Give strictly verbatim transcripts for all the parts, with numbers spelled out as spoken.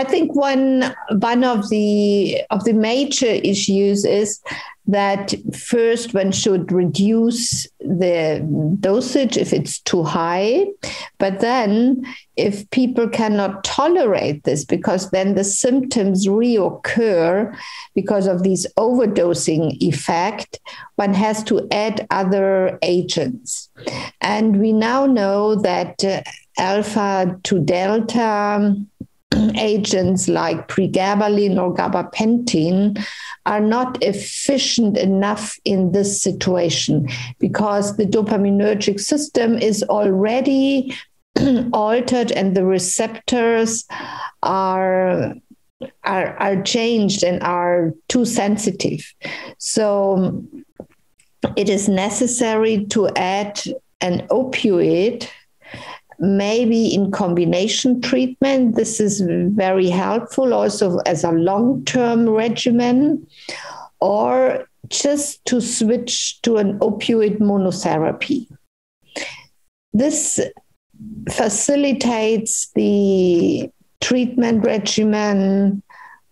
I think one one of the of the major issues is that first one should reduce the dosage if it's too high. But then if people cannot tolerate this, because then the symptoms reoccur because of this overdosing effect, one has to add other agents. And we now know that uh, alpha to delta agents like pregabalin or gabapentin are not efficient enough in this situation, because the dopaminergic system is already altered and the receptors are, are, are changed and are too sensitive. So it is necessary to add an opioid, maybe in combination treatment. This is very helpful also as a long-term regimen, or just to switch to an opioid monotherapy. This facilitates the treatment regimen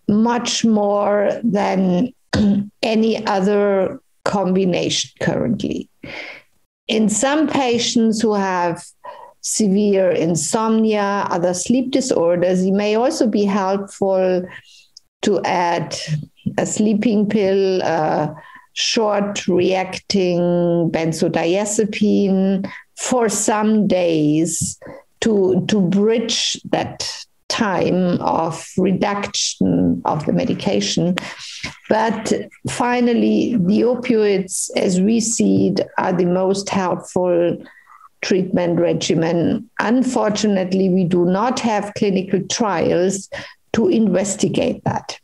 much more than any other combination currently. In some patients who have severe insomnia, other sleep disorders, it may also be helpful to add a sleeping pill, uh, short-reacting benzodiazepine for some days to, to bridge that time of reduction of the medication. But finally, the opioids, as we see it, are the most helpful treatment regimen. Unfortunately, we do not have clinical trials to investigate that.